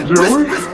Joey.